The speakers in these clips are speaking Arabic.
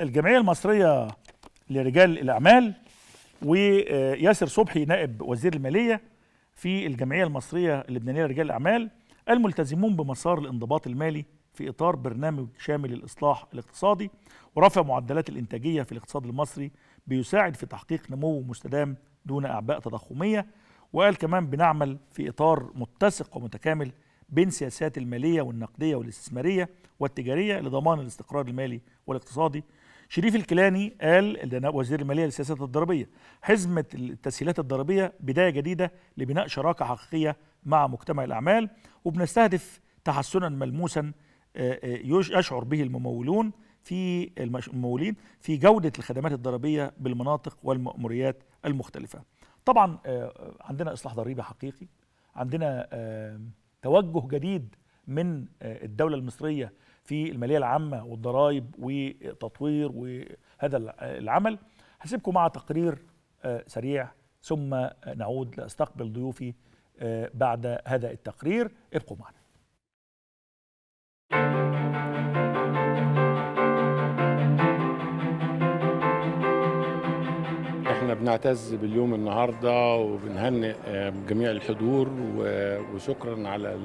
الجمعية المصرية لرجال الأعمال وياسر صبحي نائب وزير المالية في الجمعية المصرية اللبنانية لرجال الأعمال الملتزمون بمسار الانضباط المالي في إطار برنامج شامل للإصلاح الاقتصادي ورفع معدلات الإنتاجية في الاقتصاد المصري بيساعد في تحقيق نمو مستدام دون أعباء تضخمية. وقال كمان بنعمل في إطار متسق ومتكامل بين سياسات المالية والنقدية والاستثمارية والتجارية لضمان الاستقرار المالي والاقتصادي. شريف الكيلاني قال وزير المالية للسياسات الضريبية حزمة التسهيلات الضريبية بداية جديدة لبناء شراكة حقيقية مع مجتمع الأعمال، وبنستهدف تحسنا ملموسا يشعر به الممولين في جودة الخدمات الضريبية بالمناطق والمأموريات المختلفة. طبعا عندنا إصلاح ضريبي حقيقي، عندنا توجه جديد من الدولة المصرية في المالية العامة والضرائب وتطوير وهذا العمل. هسيبكم مع تقرير سريع ثم نعود لأستقبل ضيوفي بعد هذا التقرير، ابقوا معنا. احنا بنعتز باليوم النهارده وبنهنئ جميع الحضور وشكرا على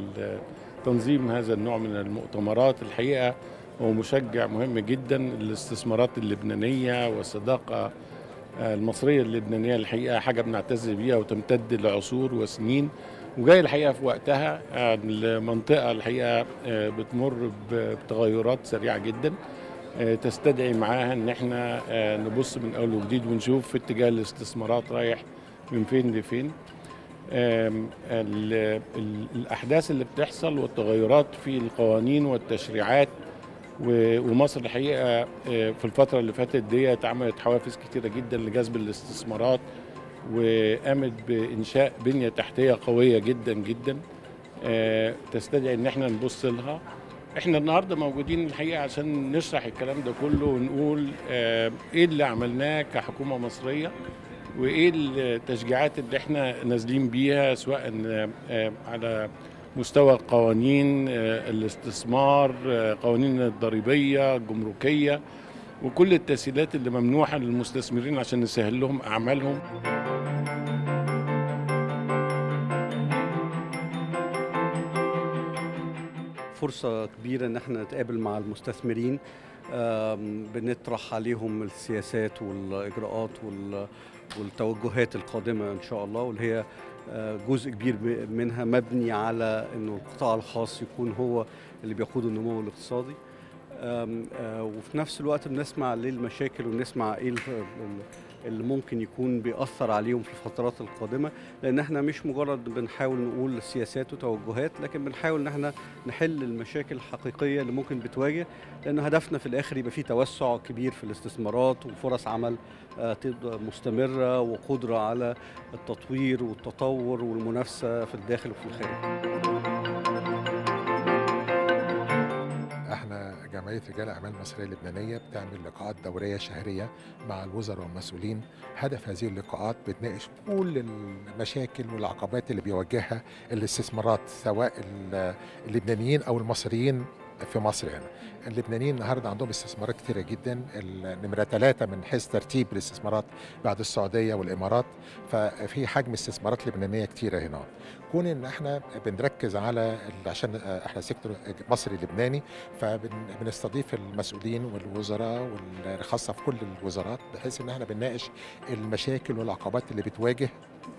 تنظيم هذا النوع من المؤتمرات. الحقيقة هو مشجع مهم جدا للاستثمارات اللبنانية والصداقة المصرية اللبنانية. الحقيقة حاجة بنعتز بيها وتمتد لعصور وسنين وجاي الحقيقة في وقتها. المنطقة الحقيقة بتمر بتغيرات سريعة جدا تستدعي معاها ان احنا نبص من اول وجديد ونشوف في اتجاه الاستثمارات رايح من فين لفين. الأحداث اللي بتحصل والتغيرات في القوانين والتشريعات، ومصر الحقيقة في الفترة اللي فاتت دي اتعملت حوافز كتيرة جدا لجذب الاستثمارات وقامت بإنشاء بنية تحتية قوية جدا جدا تستدعي ان احنا نبص لها. احنا النهاردة موجودين الحقيقة عشان نشرح الكلام ده كله ونقول ايه اللي عملناه كحكومة مصرية وإيه التشجيعات اللي احنا نازلين بيها سواء على مستوى القوانين الاستثمار، قوانين الضريبية، الجمركية، وكل التسهيلات اللي ممنوحة للمستثمرين عشان نسهل لهم أعمالهم. فرصة كبيرة إن احنا نتقابل مع المستثمرين، بنطرح عليهم السياسات والإجراءات والتوجهات القادمة إن شاء الله، واللي هي جزء كبير منها مبني على أنه القطاع الخاص يكون هو اللي بيقود النمو الاقتصادي. وفي نفس الوقت بنسمع ليه المشاكل ونسمع إيه اللي ممكن يكون بيأثر عليهم في الفترات القادمة، لأن احنا مش مجرد بنحاول نقول سياسات وتوجهات، لكن بنحاول ان احنا نحل المشاكل الحقيقية اللي ممكن بتواجه، لأن هدفنا في الآخر يبقى فيه توسع كبير في الاستثمارات وفرص عمل تبقى مستمرة وقدرة على التطوير والتطور والمنافسة في الداخل وفي الخارج. احنا جمعية رجال أعمال مصرية لبنانية بتعمل لقاءات دورية شهرية مع الوزراء والمسؤولين. هدف هذه اللقاءات بتناقش كل المشاكل والعقبات اللي بيواجهها الاستثمارات سواء اللبنانيين أو المصريين في مصر. هنا اللبنانيين النهارده عندهم استثمارات كتيرة جدا، النمرة 3 من حيث ترتيب الاستثمارات بعد السعودية والإمارات، ففي حجم استثمارات لبنانية كتيرة هنا. كون ان احنا بنركز على عشان احنا سيكتور مصري لبناني، فبنستضيف المسؤولين والوزراء والخاصة في كل الوزارات، بحيث ان احنا بنناقش المشاكل والعقبات اللي بتواجه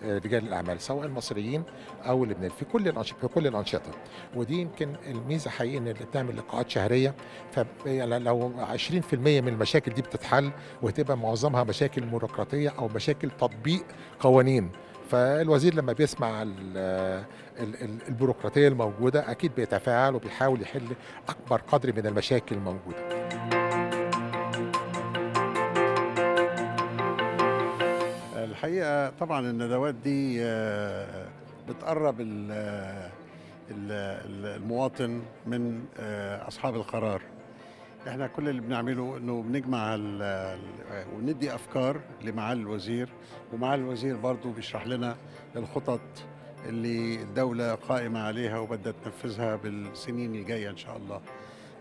رجال الأعمال سواء المصريين أو اللبنانيين في كل الأنشطة. ودي يمكن الميزة حقيقي إن بتعمل لقاءات شهرية، فلو 20% من المشاكل دي بتتحل، وهتبقى معظمها مشاكل بيروقراطية أو مشاكل تطبيق قوانين. فالوزير لما بيسمع البيروقراطية الموجودة أكيد بيتفاعل وبيحاول يحل أكبر قدر من المشاكل الموجودة. الحقيقة طبعا الندوات دي بتقرب المواطن من أصحاب القرار. احنا كل اللي بنعمله انه بنجمع وندي أفكار لمعالي الوزير، ومعالي الوزير برضو بيشرح لنا الخطط اللي الدولة قائمة عليها وبدها تنفذها بالسنين الجاية إن شاء الله.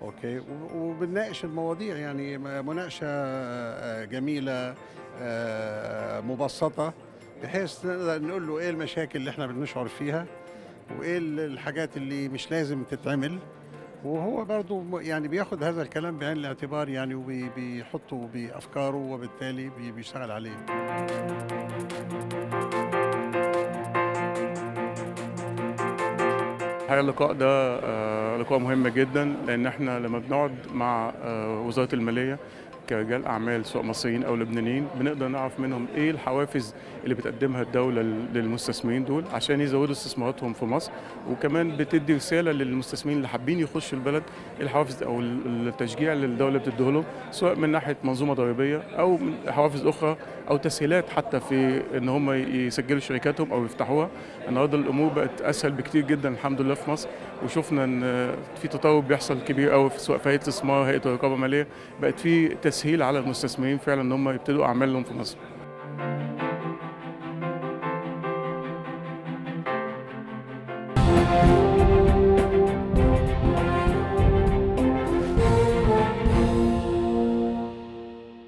اوكي، وبنناقش المواضيع، يعني مناقشه جميله مبسطه، بحيث نقول له ايه المشاكل اللي احنا بنشعر فيها وايه الحاجات اللي مش لازم تتعمل، وهو برضو يعني بياخد هذا الكلام بعين الاعتبار يعني، وبيحطه بافكاره وبالتالي بيشتغل عليه. حقيقة اللقاء ده لقاء مهم جدا، لان احنا لما بنقعد مع وزارة المالية كرجال اعمال سواء مصريين او لبنانيين بنقدر نعرف منهم ايه الحوافز اللي بتقدمها الدولة للمستثمرين دول عشان يزودوا استثماراتهم في مصر، وكمان بتدي رسالة للمستثمرين اللي حابين يخشوا البلد الحوافز او التشجيع اللي الدولة بتديه لهم، سواء من ناحية منظومة ضريبية او من حوافز اخرى او تسهيلات حتى في ان هم يسجلوا شركاتهم او يفتحوها. النهارده الامور بقت اسهل بكتير جدا الحمد لله في مصر، وشفنا ان في تطور بيحصل كبير قوي سواء في هيئة الاستثمار هيئة الرقابة المالية، بقت في تسهيل على المستثمرين فعلا ان هم يبتدوا اعمالهم في مصر.